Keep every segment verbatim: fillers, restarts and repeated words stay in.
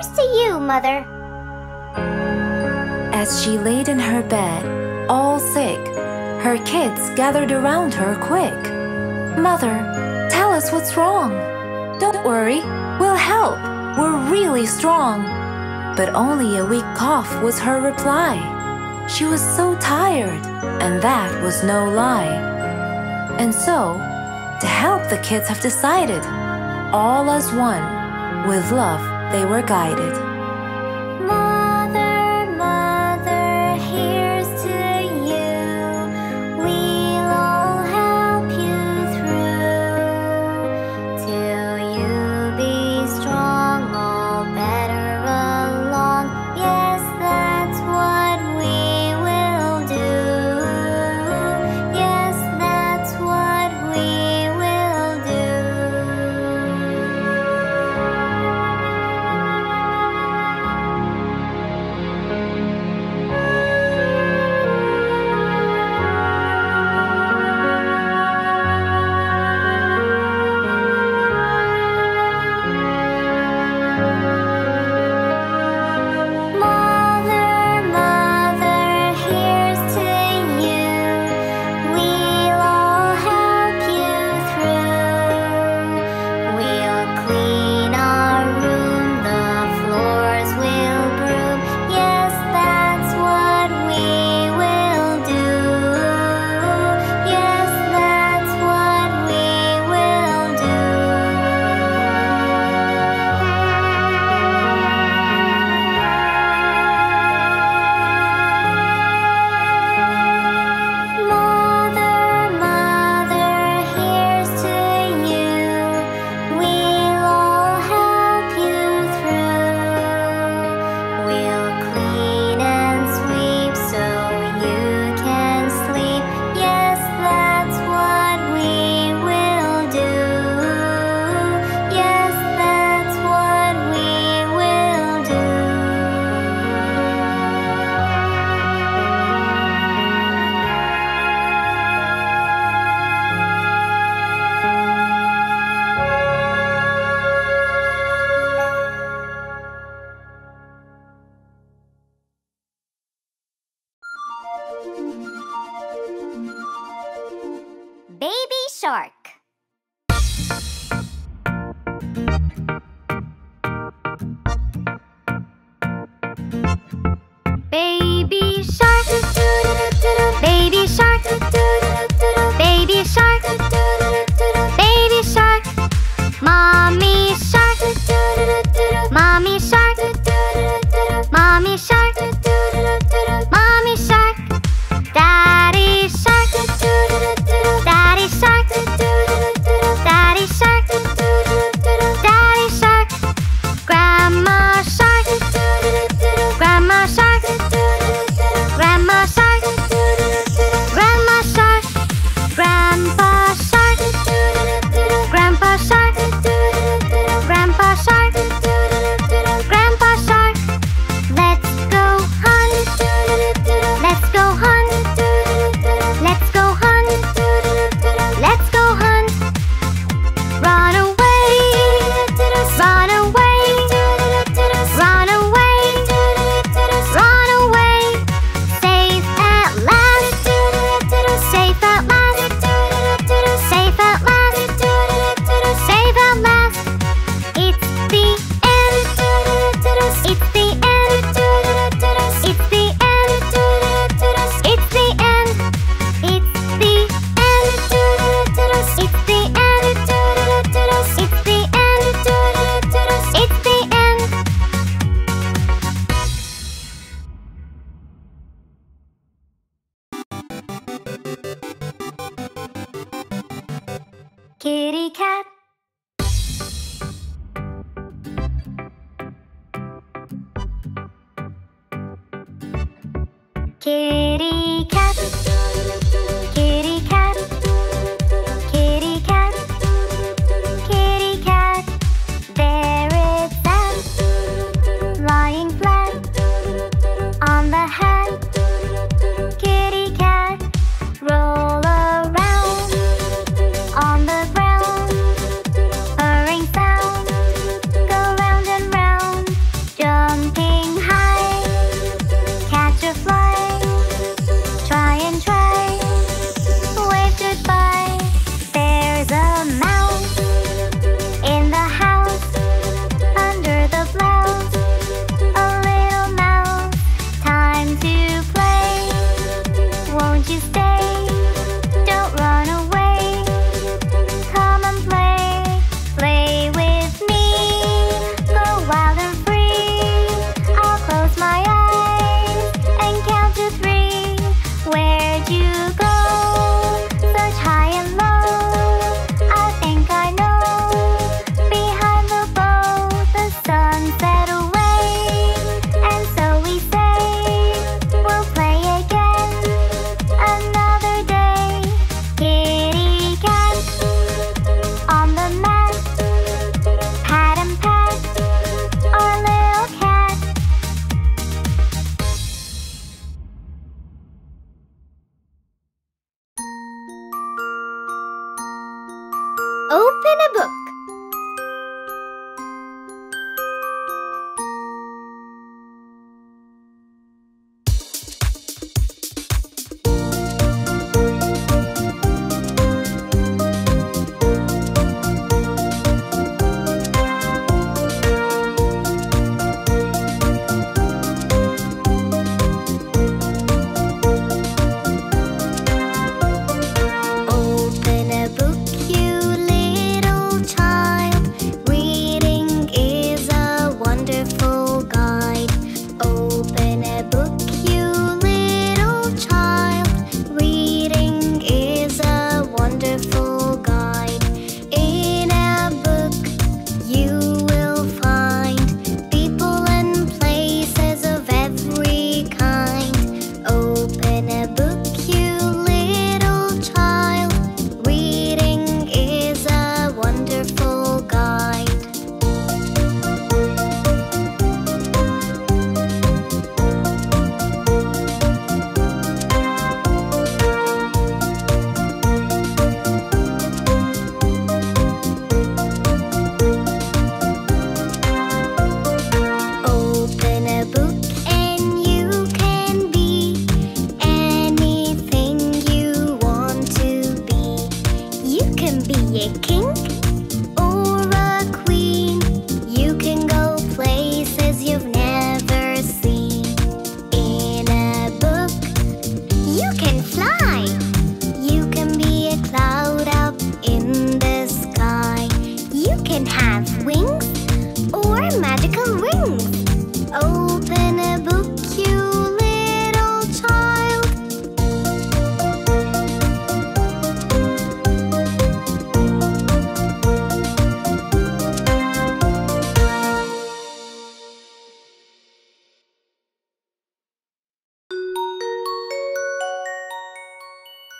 Here's to you, Mother. As she laid in her bed, all sick, her kids gathered around her quick. Mother, tell us what's wrong. Don't worry, we'll help. We're really strong. But only a weak cough was her reply. She was so tired, and that was no lie. And so, to help the kids have decided, all as one, with love they were guided. Mother, mother, here's to you. We'll all help you through. Till you be strong, all better along. Yes, that's what we will do. Yes, that's what we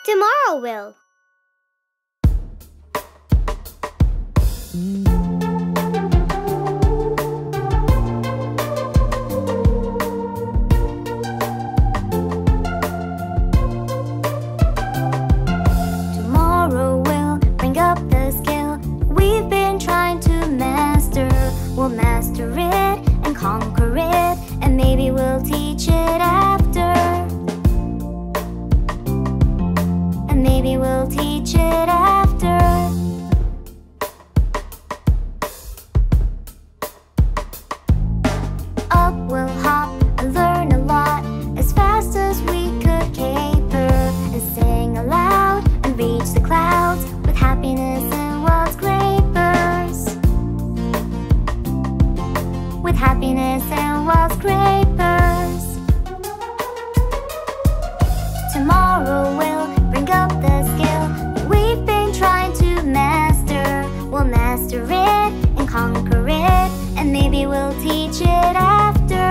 Tomorrow will. Mm. Master it and conquer it, and maybe we'll teach it after. And maybe we'll teach it after. Up we'll hop and learn a lot as fast as we could caper, and sing aloud and reach the clouds with happiness and wild scrapers. With happiness and wild scrapers. Tomorrow we'll bring up the skill we've been trying to master. We'll master it and conquer it, and maybe we'll teach it after.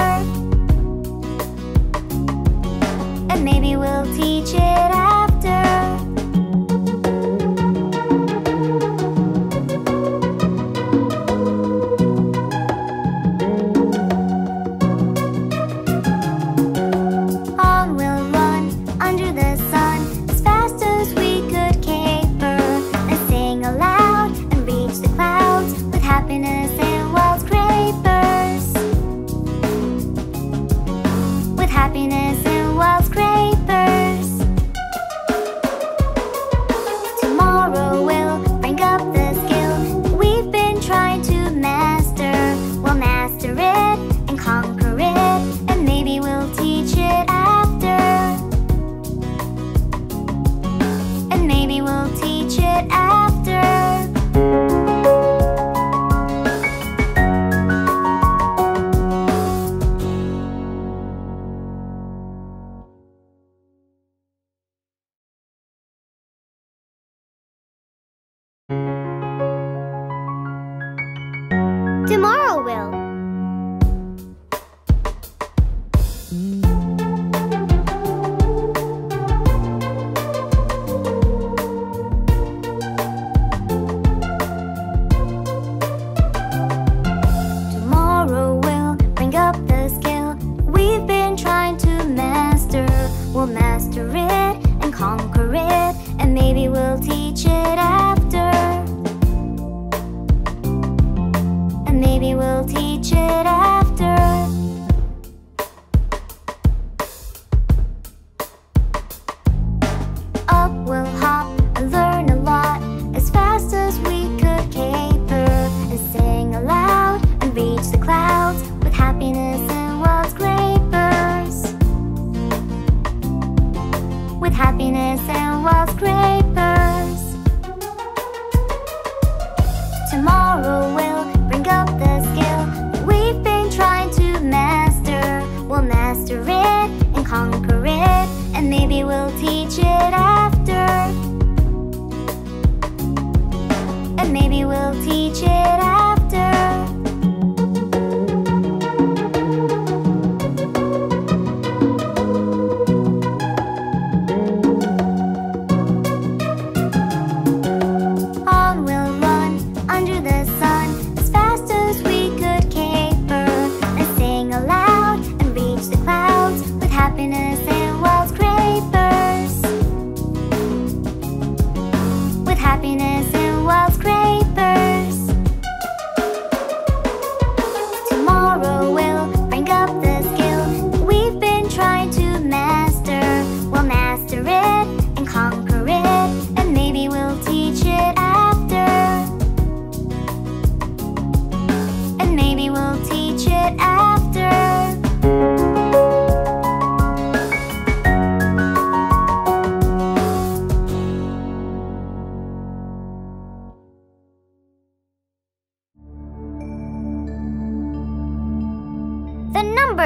And maybe we'll teach it after.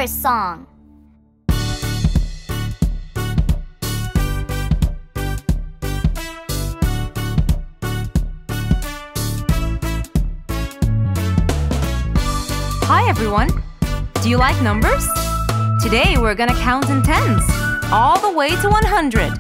Song. Hi everyone! Do you like numbers? Today we're gonna count in tens all the way to one hundred.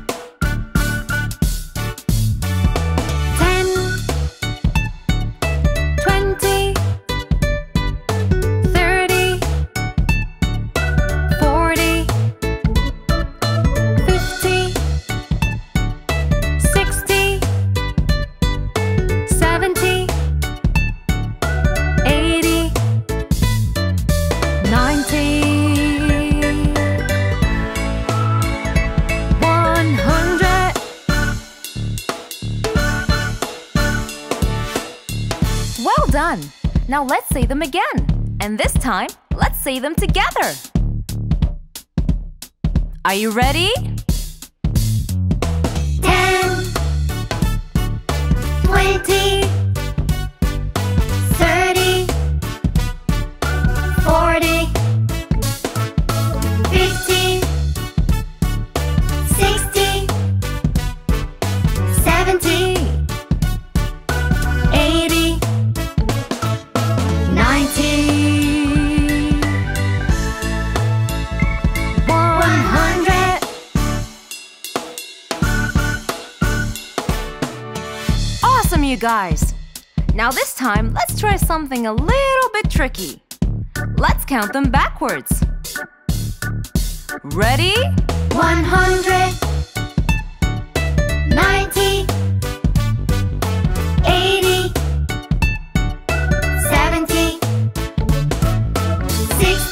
Now let's say them again. And this time, let's say them together. Are you ready? Ten, twenty, thirty, forty, fifty, sixty, seventy, eighty, ninety. You guys. Now this time, let's try something a little bit tricky. Let's count them backwards. Ready? one hundred, ninety, eighty, seventy, sixty.